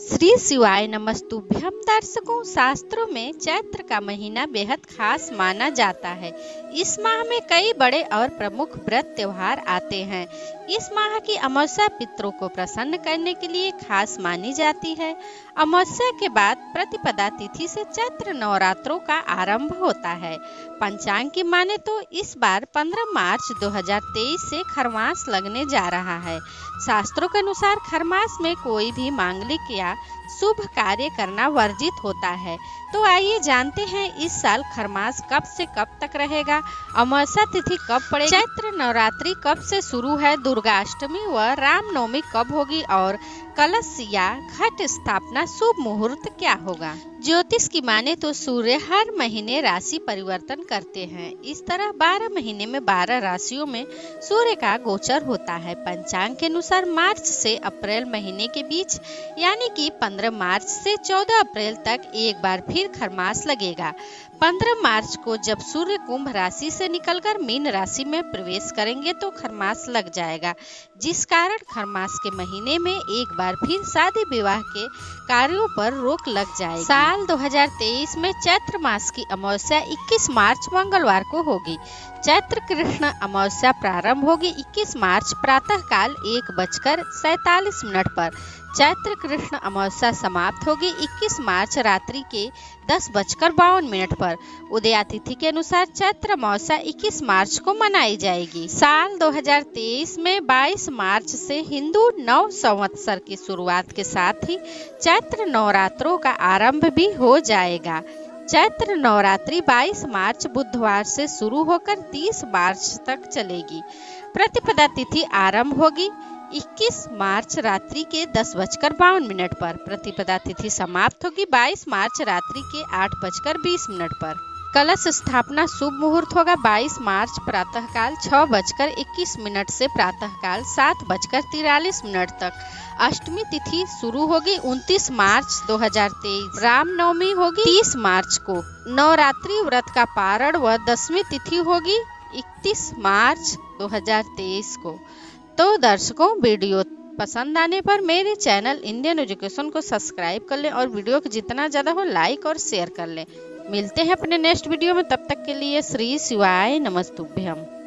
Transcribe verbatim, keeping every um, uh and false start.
श्री शिवाय नमस्तुभ्यम। दर्शकों, शास्त्रों में चैत्र का महीना बेहद खास माना जाता है। इस माह में कई बड़े और प्रमुख व्रत त्योहार आते हैं। इस माह की अमावस्या पितरों को प्रसन्न करने के लिए खास मानी जाती है। अमावस्या के बाद प्रतिपदा तिथि से चैत्र नवरात्रों का आरंभ होता है। पंचांग की माने तो इस बार पंद्रह मार्च दो हज़ार तेईस से खरमास लगने जा रहा है। शास्त्रों के अनुसार खरमास में कोई भी मांगलिक या शुभ कार्य करना वर्जित होता है। तो आइए जानते हैं इस साल खरमास कब से कब तक रहेगा, अमावस्या तिथि कब पड़ेगी, चैत्र नवरात्रि कब से शुरू है, दुर्गाष्टमी व रामनवमी कब होगी और कलश या घट स्थापना शुभ मुहूर्त क्या होगा। ज्योतिष की माने तो सूर्य हर महीने राशि परिवर्तन करते हैं। इस तरह बारह महीने में बारह राशियों में सूर्य का गोचर होता है। पंचांग के अनुसार मार्च से अप्रैल महीने के बीच यानी कि पंद्रह मार्च से चौदह अप्रैल तक एक बार फिर खरमास लगेगा। पंद्रह मार्च को जब सूर्य कुंभ राशि से निकलकर मीन राशि में प्रवेश करेंगे तो खरमास लग जाएगा, जिस कारण खरमास के महीने में एक बार फिर शादी विवाह के कार्यों पर रोक लग जाएगी। साल दो हज़ार तेईस में चैत्र मास की अमावस्या इक्कीस मार्च मंगलवार को होगी। चैत्र कृष्ण अमावस्या प्रारंभ होगी इक्कीस मार्च प्रातः काल एक बजकर सैतालीस मिनट पर। चैत्र कृष्ण अमावस्या समाप्त होगी इक्कीस मार्च रात्रि के दस बजकर बावन मिनट पर। उदया तिथि के अनुसार चैत्र अमावस्या इक्कीस मार्च को मनाई जाएगी। साल दो हज़ार तेईस में बाईस मार्च से हिंदू नव संवत्सर की शुरुआत के साथ ही चैत्र नवरात्रों का आरंभ भी हो जाएगा। चैत्र नवरात्रि बाईस मार्च बुधवार से शुरू होकर तीस मार्च तक चलेगी। प्रतिपदा तिथि आरंभ होगी इक्कीस मार्च रात्रि के दस बजकर बावन मिनट पर। प्रतिपदा तिथि समाप्त होगी बाईस मार्च रात्रि के आठ बजकर बीस मिनट पर। कलश स्थापना शुभ मुहूर्त होगा बाईस मार्च प्रातःकाल छः बजकर इक्कीस मिनट से प्रातःकाल सात बजकर तिरालीस मिनट तक। अष्टमी तिथि शुरू होगी उनतीस मार्च दो हज़ार तेईस। रामनवमी होगी तीस मार्च को। नवरात्रि व्रत का पारण व दसवीं तिथि होगी इकतीस मार्च दो हज़ार तेईस को। तो दर्शकों, वीडियो पसंद आने पर मेरे चैनल इंडियन एजुकेशन को सब्सक्राइब कर लें और वीडियो को जितना ज़्यादा हो लाइक और शेयर कर लें। मिलते हैं अपने नेक्स्ट वीडियो में, तब तक के लिए श्री शिवाय नमस्तुभ्यम।